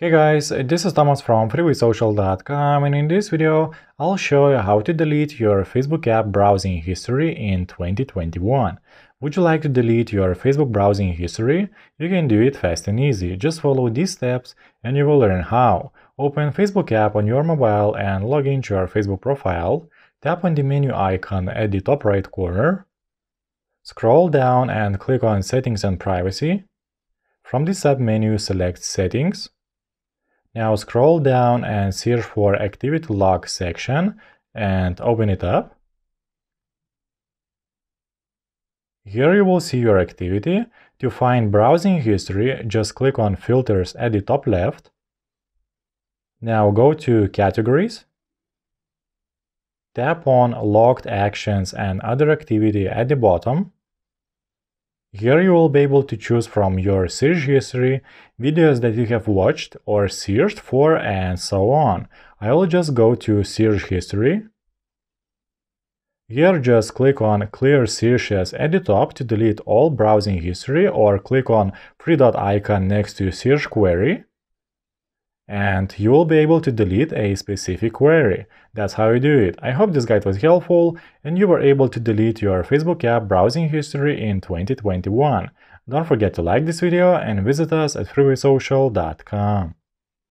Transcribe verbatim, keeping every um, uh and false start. Hey guys, this is Thomas from Freeway Social dot com, and in this video I'll show you how to delete your Facebook app browsing history in twenty twenty-one. Would you like to delete your Facebook browsing history? You can do it fast and easy. Just follow these steps and you will learn how. Open Facebook app on your mobile and log into your Facebook profile. Tap on the menu icon at the top right corner. Scroll down and click on Settings and Privacy. From the sub-menu select Settings. Now scroll down and search for Activity Log section and open it up. Here you will see your activity. To find browsing history, just click on Filters at the top left. Now go to Categories. Tap on Logged Actions and Other Activity at the bottom. Here you will be able to choose from your search history, videos that you have watched or searched for, and so on. I will just go to Search History. Here just click on Clear Searches at the top to delete all browsing history, or click on three dot icon next to Search Query. And you will be able to delete a specific query. That's how you do it. I hope this guide was helpful and you were able to delete your Facebook app browsing history in twenty twenty-one. Don't forget to like this video and visit us at Freeway Social dot com.